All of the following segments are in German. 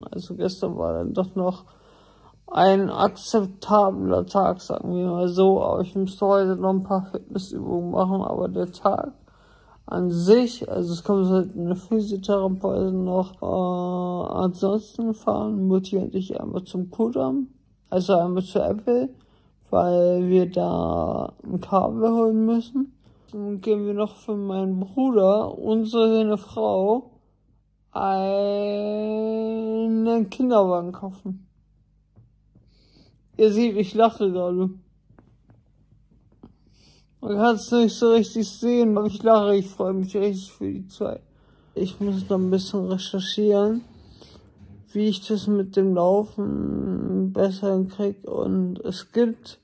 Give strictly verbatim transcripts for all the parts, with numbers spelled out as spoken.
Also gestern war dann doch noch ein akzeptabler Tag, sagen wir mal so. Aber ich müsste heute noch ein paar Fitnessübungen machen. Aber der Tag an sich, also es kommt halt eine Physiotherapeutin noch. Äh, ansonsten fahren Mutti und ich einmal zum Kudamm, also einmal zu Apple, weil wir da ein Kabel holen müssen. Dann gehen wir noch für meinen Bruder und seine Frau einen Kinderwagen kaufen. Ihr seht, ich lache gerade. Man kann es nicht so richtig sehen, aber ich lache, ich freue mich richtig für die Zeit. Ich muss noch ein bisschen recherchieren, wie ich das mit dem Laufen besser hinkriege. Und es gibt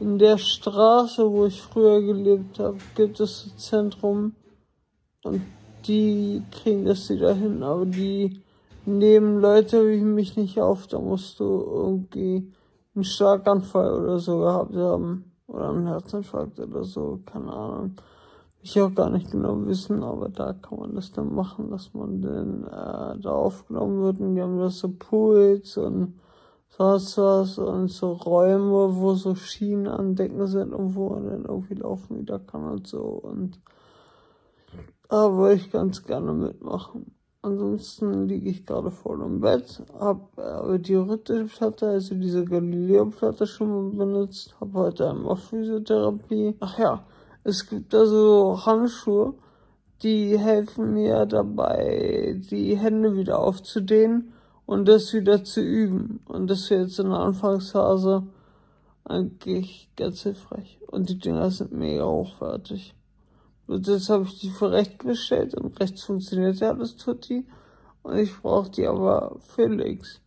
in der Straße, wo ich früher gelebt habe, gibt es das Zentrum. Und die kriegen das wieder hin, aber die nehmen Leute wie mich nicht auf. Da musst du irgendwie einen Schlaganfall oder so gehabt haben. Oder einen Herzinfarkt oder so, keine Ahnung. Ich auch gar nicht genau wissen, aber da kann man das dann machen, dass man dann äh, da aufgenommen wird. Und die haben da so Pools und sonst was und so Räume, wo so Schienen an Decken sind und wo man dann irgendwie laufen wieder kann und so. Und da würde ich ganz gerne mitmachen. Ansonsten liege ich gerade voll im Bett, habe aber die Rüttelplatte, also diese Galileo-Platte schon mal benutzt, habe heute einmal Physiotherapie. Ach ja, es gibt da so Handschuhe, die helfen mir dabei, die Hände wieder aufzudehnen und das wieder zu üben. Und das wäre jetzt in der Anfangsphase eigentlich ganz hilfreich. Und die Dinger sind mega hochwertig. Und jetzt habe ich die für rechts bestellt und rechts funktioniert ja das Tutti. Und ich brauche die aber für links.